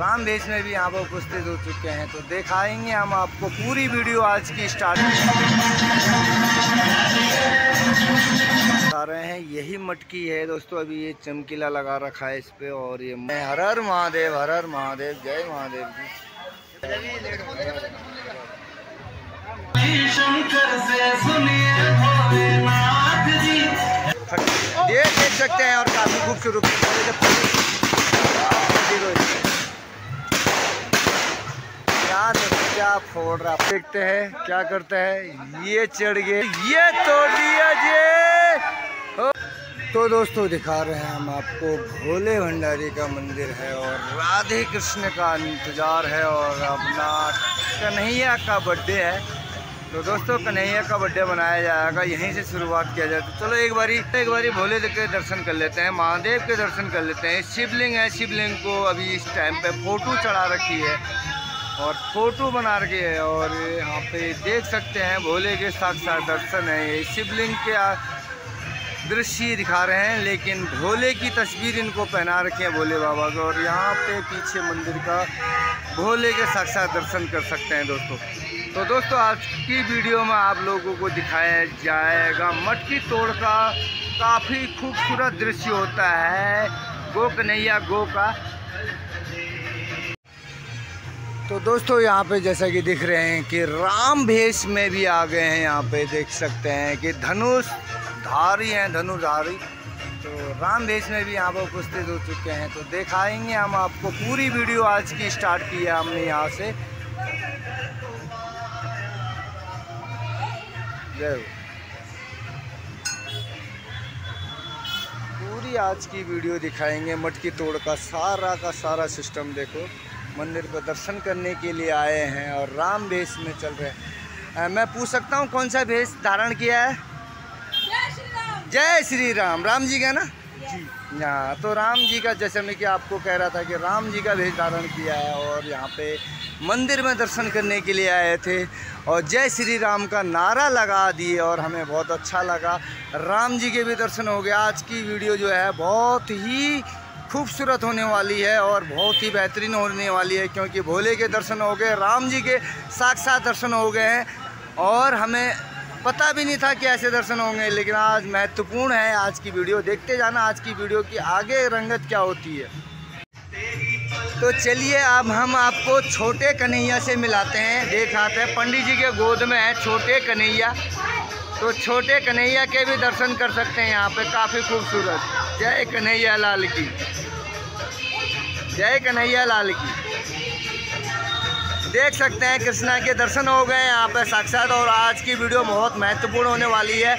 राम वेश में भी यहाँ पर उपस्थित हो चुके हैं। तो दिखाएंगे हम आपको पूरी वीडियो आज की स्टार्टिंग आ रहे हैं। यही मटकी है दोस्तों, अभी ये चमकीला लगा रखा है इस पे। और ये हर हर महादेव, हर हर महादेव, जय महादेव जी। देख सकते हैं और काफी खूबसूरत क्या फोड़ रहा, देखते हैं क्या करते हैं। ये चढ़ गए, ये तोड़ दिया जी। तो दोस्तों दिखा रहे हैं हम आपको भोले भंडारी का मंदिर है और राधे कृष्ण का इंतजार है और अपना कन्हैया का बर्थडे है। तो दोस्तों कन्हैया का बर्थडे मनाया जाएगा, यहीं से शुरुआत किया जाएगा। चलो एक बारी भोले के दर्शन कर लेते हैं, महादेव के दर्शन कर लेते हैं। शिवलिंग है, शिवलिंग को अभी इस टाइम पे फोटो चढ़ा रखी है और फोटो बना रखी है। और यहाँ पे देख सकते हैं भोले के साक्षात दर्शन है। ये शिवलिंग के दृश्य दिखा रहे हैं लेकिन भोले की तस्वीर इनको पहना रखी है भोले बाबा को। और यहाँ पे पीछे मंदिर का भोले के साक्षात दर्शन कर सकते हैं दोस्तों। तो दोस्तों आज की वीडियो में आप लोगों को दिखाया जाएगा मटकी तोड़ का काफ़ी खूबसूरत दृश्य होता है गो कन्हैया गो का। तो दोस्तों यहाँ पे जैसा कि दिख रहे हैं कि राम भेष में भी आ गए हैं। यहाँ पे देख सकते हैं कि धनुषधारी तो राम भेष में भी यहाँ पर उपस्थित हो चुके हैं। तो दिखाएंगे हम आपको पूरी वीडियो आज की स्टार्ट की है हमने यहाँ से। पूरी आज की वीडियो दिखाएंगे मटकी तोड़ का सारा सिस्टम। देखो मंदिर को दर्शन करने के लिए आए हैं और राम भेष में चल रहे हैं। मैं पूछ सकता हूँ कौन सा भेष धारण किया है? जय श्री राम, राम जी का ना जी। यहाँ तो राम जी का, जैसे मैं कि आपको कह रहा था कि राम जी का भेष धारण किया है और यहाँ पे मंदिर में दर्शन करने के लिए आए थे और जय श्री राम का नारा लगा दिए और हमें बहुत अच्छा लगा। राम जी के भी दर्शन हो गया। आज की वीडियो जो है बहुत ही खूबसूरत होने वाली है और बहुत ही बेहतरीन होने वाली है क्योंकि भोले के दर्शन हो गए, राम जी के साक्षात दर्शन हो गए हैं और हमें पता भी नहीं था कि ऐसे दर्शन होंगे। लेकिन आज महत्वपूर्ण है आज की वीडियो, देखते जाना आज की वीडियो की आगे रंगत क्या होती है। तो चलिए अब हम आपको छोटे कन्हैया से मिलाते हैं, दिखाते हैं। पंडित जी के गोद में है छोटे कन्हैया, तो छोटे कन्हैया के भी दर्शन कर सकते हैं यहाँ पे। काफ़ी खूबसूरत, जय कन्हैया लाल की, जय कन्हैया लाल की। देख सकते हैं कृष्णा के दर्शन हो गए यहाँ पे साक्षात और आज की वीडियो बहुत महत्वपूर्ण होने वाली है।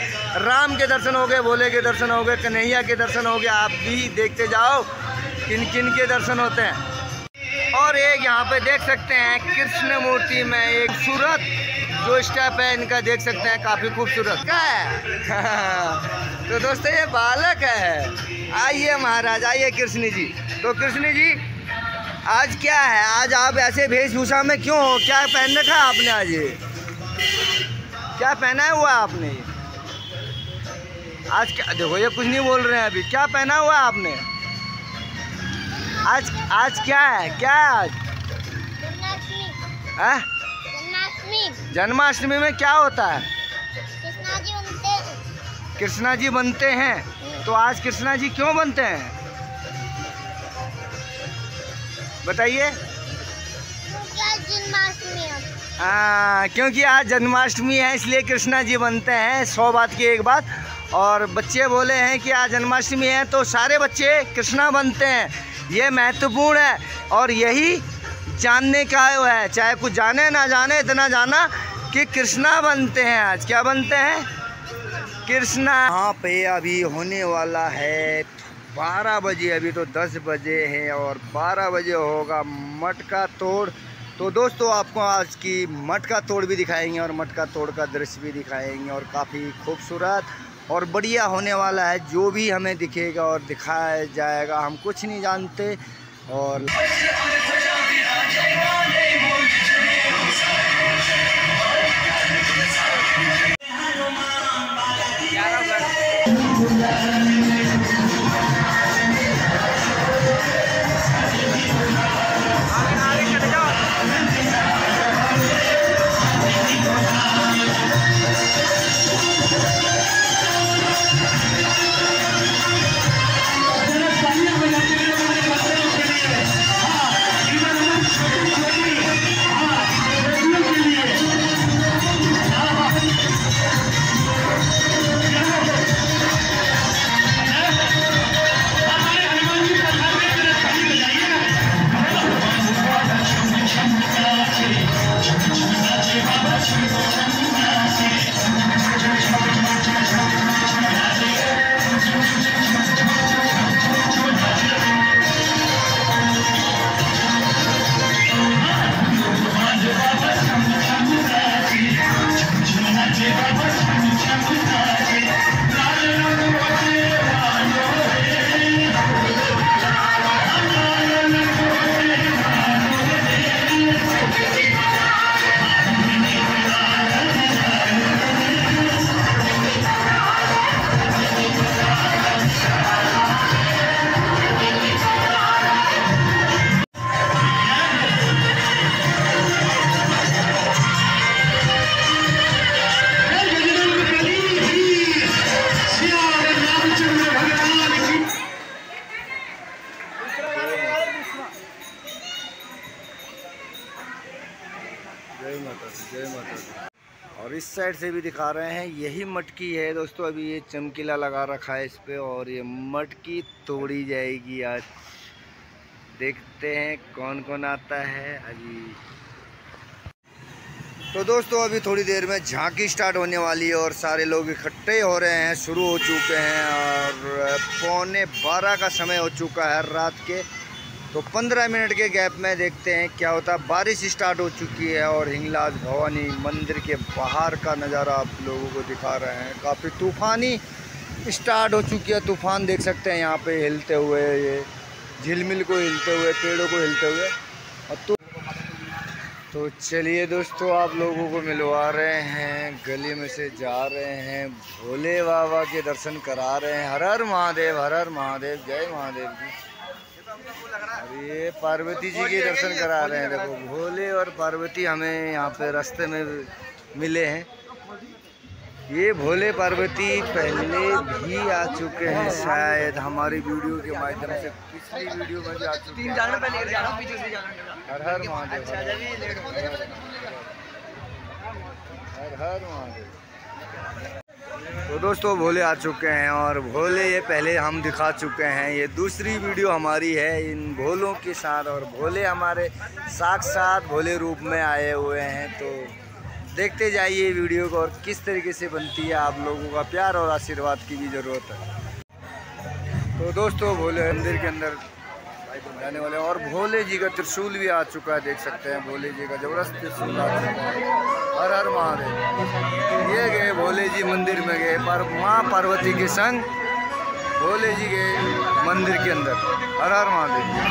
राम के दर्शन हो गए, भोले के दर्शन हो गए, कन्हैया के दर्शन हो गए। आप भी देखते जाओ किन किन के दर्शन होते हैं। और एक यहाँ पे देख सकते हैं कृष्ण मूर्ति में एक सूरत जो स्टेप है इनका, देख सकते हैं काफ़ी खूबसूरत का है। तो दोस्तों ये बालक है। आइए महाराज, आइए कृष्ण जी। तो कृष्ण जी आज क्या है, आज आप ऐसे वेशभूषा में क्यों हो? क्या पहन रखा है आपने आज? ये क्या पहना हुआ है आपने आज? क्या देखो ये कुछ नहीं बोल रहे हैं अभी। क्या पहना हुआ है आपने आज? आज क्या है, क्या है आज? है जन्माष्टमी में क्या होता है? कृष्णा जी बनते हैं। कृष्णा जी बनते हैं। तो आज कृष्णा जी क्यों बनते हैं बताइए? क्योंकि आज जन्माष्टमी है इसलिए कृष्णा जी बनते हैं। 100 बात की एक बात। और बच्चे बोले हैं कि आज जन्माष्टमी है तो सारे बच्चे कृष्णा बनते हैं। ये महत्वपूर्ण है और यही जानने का है, चाहे कुछ जाने ना जाने, इतना जाना कि कृष्णा बनते हैं आज। क्या बनते हैं? कृष्णा। यहाँ पे अभी होने वाला है 12 बजे, अभी तो 10 बजे है और 12 बजे होगा मटका तोड़। तो दोस्तों आपको आज की मटका तोड़ भी दिखाएंगे और मटका तोड़ का दृश्य भी दिखाएंगे और काफ़ी खूबसूरत और बढ़िया होने वाला है। जो भी हमें दिखेगा और दिखाया जाएगा, हम कुछ नहीं जानते। और जय माता दी, जय माता दी। और इस साइड से भी दिखा रहे हैं, यही मटकी है दोस्तों। अभी ये चमकीला लगा रखा है इस पे और ये मटकी तोड़ी जाएगी आज। देखते हैं कौन कौन आता है अभी। तो दोस्तों अभी थोड़ी देर में झांकी स्टार्ट होने वाली है और सारे लोग इकट्ठे हो रहे हैं, शुरू हो चुके हैं और 11:15 का समय हो चुका है रात के। तो 15 मिनट के गैप में देखते हैं क्या होता है। बारिश स्टार्ट हो चुकी है और हिंगलाज भवानी मंदिर के बाहर का नज़ारा आप लोगों को दिखा रहे हैं। काफ़ी तूफ़ानी स्टार्ट हो चुकी है, तूफ़ान देख सकते हैं यहाँ पे हिलते हुए, ये झिलमिल को हिलते हुए, पेड़ों को हिलते हुए। और तो चलिए दोस्तों आप लोगों को मिलवा रहे हैं, गली में से जा रहे हैं, भोले बाबा के दर्शन करा रहे हैं। हर हर महादेव, हर हर महादेव, जय महादेव जी। अभी ये पार्वती जी के दर्शन करा रहे हैं। देखो भोले और पार्वती हमें यहाँ पे रास्ते में मिले हैं। ये भोले पार्वती पहले भी आ चुके हैं, शायद हमारी वीडियो के माध्यम से पिछली वीडियो में आ चुके हैं। हर हर महादेव, हर हर महादेव। तो दोस्तों भोले आ चुके हैं और भोले ये पहले हम दिखा चुके हैं, ये दूसरी वीडियो हमारी है इन भोलों के साथ। और भोले हमारे साक्षात भोले रूप में आए हुए हैं। तो देखते जाइए वीडियो को और किस तरीके से बनती है। आप लोगों का प्यार और आशीर्वाद की भी ज़रूरत है। तो दोस्तों भोले मंदिर के अंदर जाने वाले और भोले जी का त्रिशूल भी आ चुका है, देख सकते हैं भोले जी का जबरदस्त त्रिशूल आ चुका है। हर हर महादेव। ये गए भोले जी मंदिर में, गए पर माँ पार्वती के संग भोले जी गए मंदिर के अंदर। हर हर महादेव।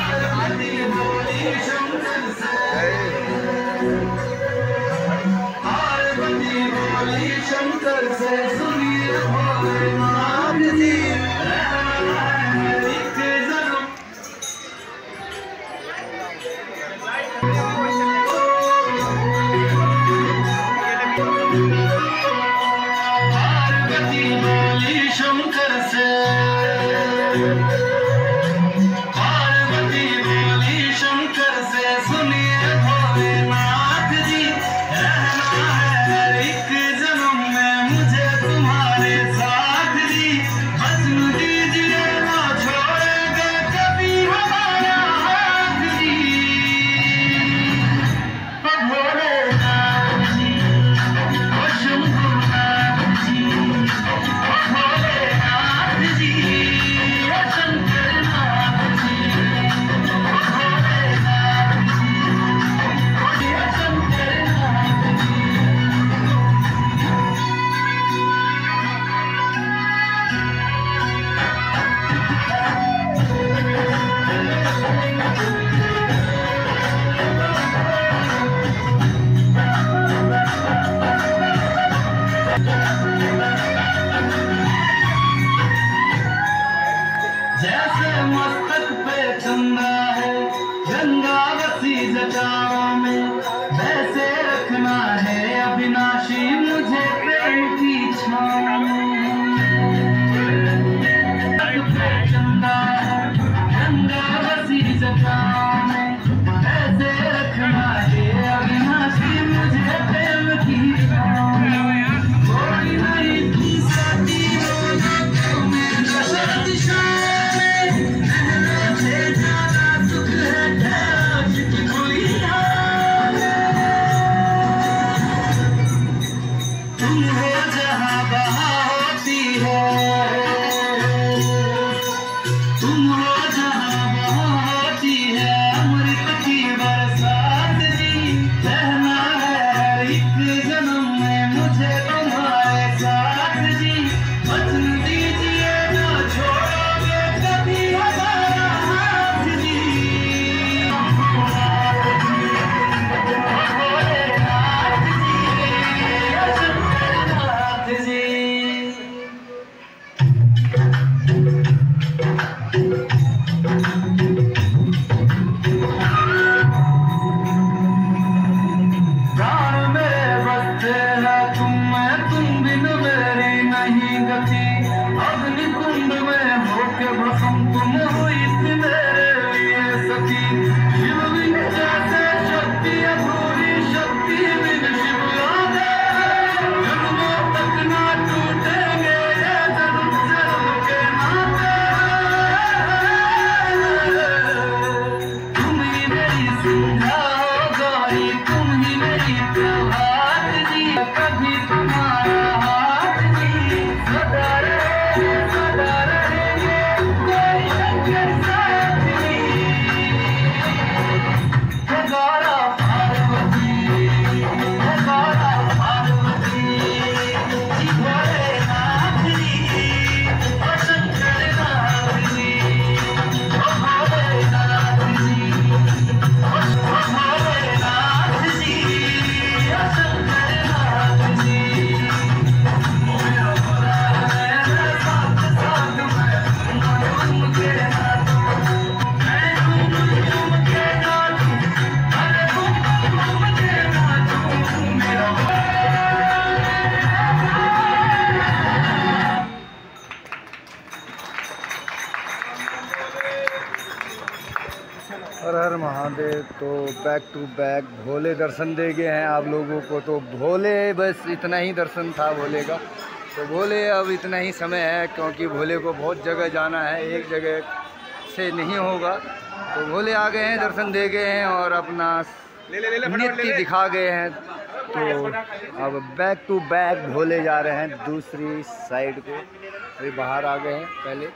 तो बैक टू बैक भोले दर्शन दे गए हैं आप लोगों को। तो भोले बस इतना ही दर्शन था भोले का। तो भोले अब इतना ही समय है क्योंकि भोले को बहुत जगह जाना है, एक जगह से नहीं होगा। तो भोले आ गए हैं, दर्शन दे गए हैं और अपना नृत्य दिखा गए हैं। तो अब बैक टू बैक भोले जा रहे हैं दूसरी साइड को। अभी बाहर आ गए हैं पहले,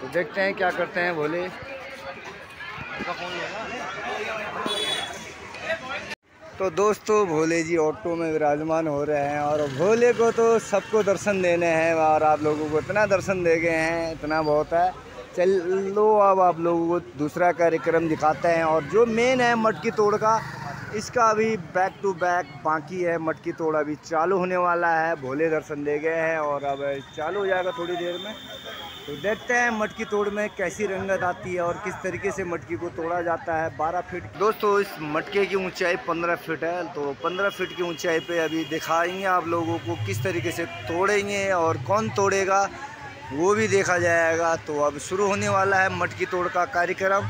तो देखते हैं क्या करते हैं भोले। तो दोस्तों भोले जी ऑटो में विराजमान हो रहे हैं और भोले को तो सबको दर्शन देने हैं और आप लोगों को इतना दर्शन दे गए हैं, इतना बहुत है। चलो अब आप लोगों को दूसरा कार्यक्रम दिखाते हैं और जो मेन है मटकी तोड़ का, इसका अभी बैक टू बैक बाकी है। मटकी तोड़ अभी चालू होने वाला है, भोले दर्शन दे गए हैं और अब चालू हो जाएगा थोड़ी देर में। तो देखते हैं मटकी तोड़ में कैसी रंगत आती है और किस तरीके से मटकी को तोड़ा जाता है। 12 फीट दोस्तों इस मटके की ऊंचाई 15 फीट है। तो 15 फीट की ऊंचाई पे अभी दिखाएंगे आप लोगों को किस तरीके से तोड़ेंगे और कौन तोड़ेगा वो भी देखा जाएगा। तो अब शुरू होने वाला है मटकी तोड़ का कार्यक्रम।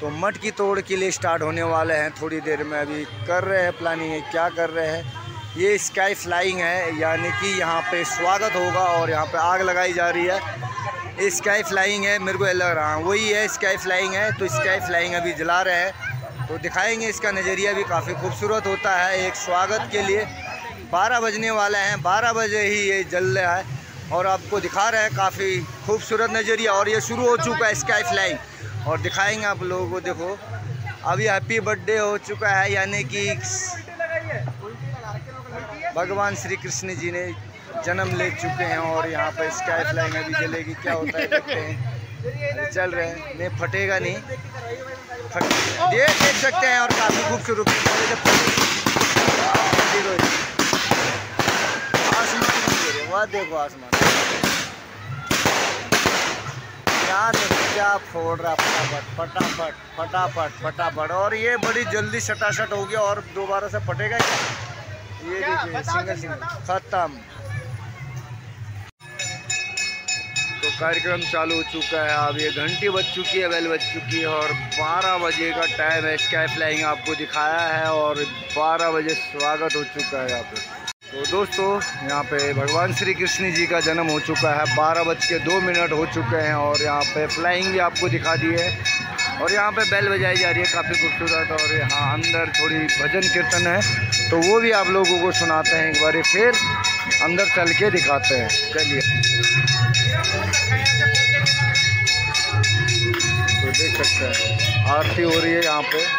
तो मटकी तोड़ के लिए स्टार्ट होने वाले हैं थोड़ी देर में। अभी कर रहे हैं प्लानिंग, क्या कर रहे हैं, ये स्काई फ्लाइंग है, यानी कि यहाँ पे स्वागत होगा और यहाँ पे आग लगाई जा रही है। स्काई फ्लाइंग है, मेरे को लग रहा है वही है, स्काई फ्लाइंग है। तो स्काई फ्लाइंग अभी जला रहे हैं, तो दिखाएँगे। इसका नज़रिया भी काफ़ी खूबसूरत होता है एक स्वागत के लिए। 12 बजने वाले हैं, 12 बजे ही ये जल रहा है और आपको दिखा रहे हैं काफ़ी खूबसूरत नज़रिया। और ये शुरू हो चुका है स्काई फ्लाइंग और दिखाएंगे आप लोगों को। देखो अभी हैप्पी बर्थडे हो चुका है, यानी कि भगवान श्री कृष्ण जी ने जन्म ले चुके हैं और यहाँ पर स्काई फ्लाइंग अभी जलेगी। क्या होता है देखते हैं, चल रहे हैं। नहीं फटेगा, नहीं फटेगा, ये देख सकते हैं। और काफ़ी खूबसूरत देखो आसमान, यहाँ देखो क्या फोड़ रहा, फटाफट फटाफट फटाफट फटाफट। और ये बड़ी जल्दी सटासट हो गया और दोबारा से फटेगा क्या? ये देखिए सिंगल सिंगल खत्म। तो कार्यक्रम चालू हो चुका है। अब ये घंटी बज चुकी है, बेल बज चुकी है और 12 बजे का टाइम है। स्काई फ्लाइंग आपको दिखाया है और 12 बजे स्वागत हो चुका है यहाँ पे। तो दोस्तों यहाँ पे भगवान श्री कृष्ण जी का जन्म हो चुका है, 12:02 हो चुके हैं और यहाँ पे फ्लाइंग भी आपको दिखा दी है और यहाँ पे बेल बजाई जा रही है काफ़ी खूबसूरत। और यहाँ अंदर थोड़ी भजन कीर्तन है, तो वो भी आप लोगों को सुनाते हैं एक बार फिर, अंदर चल के दिखाते हैं। चलिए तो देख सकते हैं आरती हो रही है यहाँ पर।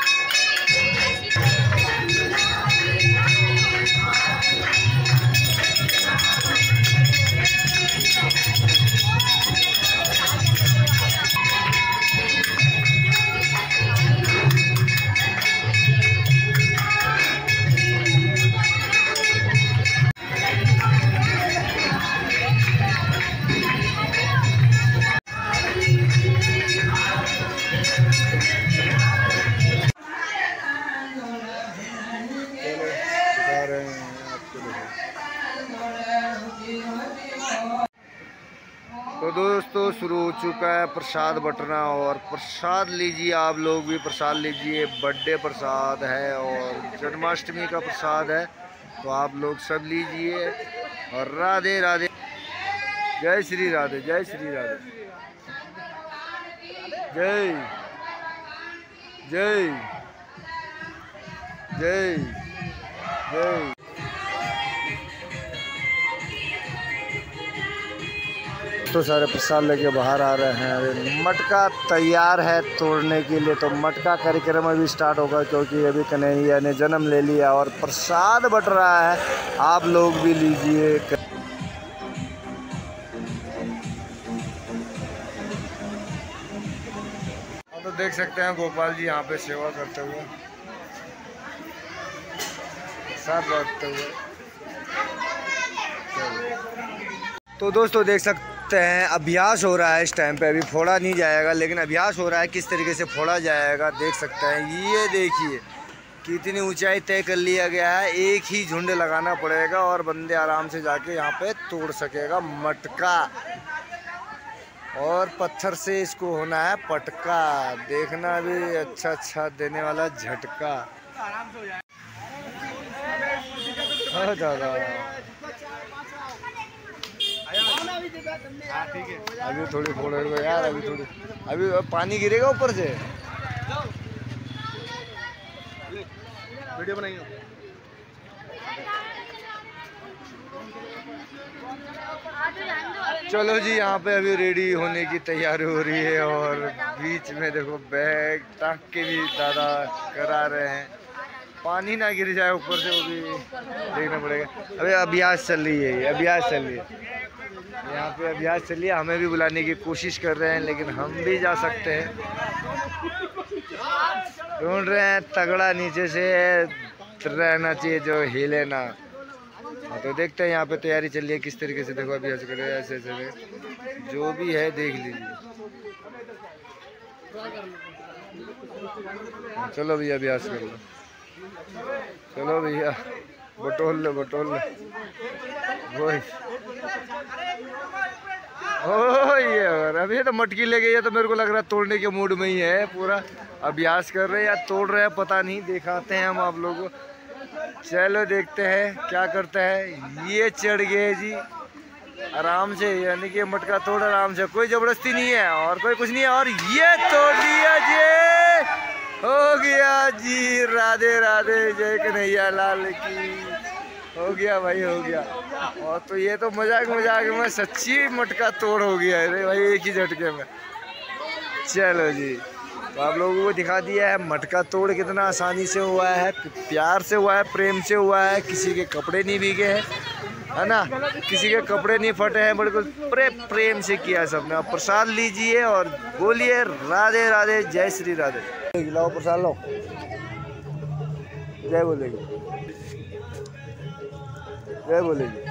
तो दोस्तों शुरू हो चुका है प्रसाद बटना और प्रसाद लीजिए आप लोग भी, प्रसाद लीजिए। बर्थडे प्रसाद है और जन्माष्टमी का प्रसाद है, तो आप लोग सब लीजिए। और राधे राधे, जय श्री राधे, जय श्री राधे, जय जय जय जय। तो सारे प्रसाद लेके बाहर आ रहे हैं। अरे मटका तैयार है तोड़ने के लिए, तो मटका कार्यक्रम अभी स्टार्ट होगा क्योंकि अभी कन्हैया ने जन्म ले लिया और प्रसाद बट रहा है। आप लोग भी लीजिए। तो देख सकते हैं गोपाल जी यहाँ पे सेवा करते हुए, प्रसाद बांटते हुए। तो दोस्तों देख सकते हैं अभ्यास हो रहा है इस टाइम पे। अभी फोड़ा नहीं जाएगा लेकिन अभ्यास हो रहा है किस तरीके से फोड़ा जाएगा, देख सकते हैं। ये देखिए कितनी ऊंचाई तय कर लिया गया है। एक ही झुंड लगाना पड़ेगा और बंदे आराम से जाके यहाँ पे तोड़ सकेगा मटका। और पत्थर से इसको होना है पटका। देखना भी अच्छा अच्छा देने वाला झटका। हाँ दादा अभी थोड़ी फोड़ यार, अभी थोड़ी अभी पानी गिरेगा ऊपर से। वीडियो बनाइए। चलो जी यहाँ पे अभी रेडी होने की तैयारी हो रही है और बीच में देखो बैग टांग के भी दादा करा रहे हैं, पानी ना गिर जाए ऊपर से, वो भी देखना पड़ेगा। अभी अभ्यास चल रही है, अभ्यास चल रही है यहाँ पे, अभ्यास चल रही है। हमें भी बुलाने की कोशिश कर रहे हैं लेकिन हम भी जा सकते हैं। ढूंढ रहे हैं तगड़ा नीचे से रहना चाहिए जो हिले ना। हाँ तो देखते हैं यहाँ पे तैयारी चल रही है किस तरीके से। देखो अभी ऐसे करें, ऐसे ऐसे जो भी है देख लीजिए। चलो भैया अभ्यास कर लो, चलो भैया बटोल लो, बटोल लो। ओ ये अभी तो मटकी ले गई है, तो मेरे को लग रहा है तोड़ने के मूड में ही है पूरा। अभ्यास कर रहे हैं या तोड़ रहे हैं पता नहीं, दिखाते हैं हम आप लोगों को। चलो देखते हैं क्या करता है। ये चढ़ गए जी आराम से, यानी कि मटका तोड़ आराम से, कोई जबरदस्ती नहीं है और कोई कुछ नहीं है। और ये तोड़ लिया जी, हो गया जी। राधे राधे, जय कन्हैया लाल की। हो गया भाई, हो गया। और तो ये तो मजाक मजाक में सच्ची मटका तोड़ हो गया है भाई एक ही झटके में। चलो जी तो आप लोगों को दिखा दिया है मटका तोड़ कितना आसानी से हुआ है, प्यार से हुआ है, प्रेम से हुआ है। किसी के कपड़े नहीं भीगे हैं, है ना, किसी के कपड़े नहीं फटे हैं, बिल्कुल प्रेम से किया सबने। आप प्रसाद लीजिए और बोलिए राधे राधे, जय श्री राधे। लाओ प्रसाद लो, जय बोलेगी, जय बोलेगी।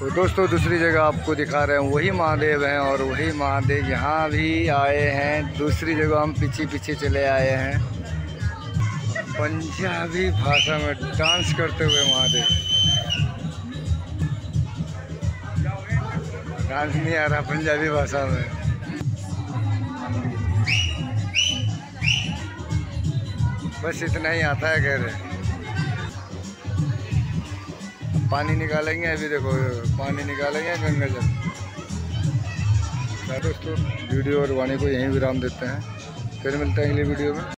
तो दोस्तों दूसरी जगह आपको दिखा रहे हैं, वही महादेव हैं और वही महादेव यहाँ भी आए हैं। दूसरी जगह हम पीछे पीछे चले आए हैं। पंजाबी भाषा में डांस करते हुए महादेव, डांस नहीं आ रहा पंजाबी भाषा में। बस इतना ही आता है कह रहे। पानी निकालेंगे अभी, देखो पानी निकालेंगे गंगा जल। दोस्तों वीडियो और वाणी को यहीं विराम देते हैं, फिर मिलते हैं अगली वीडियो में।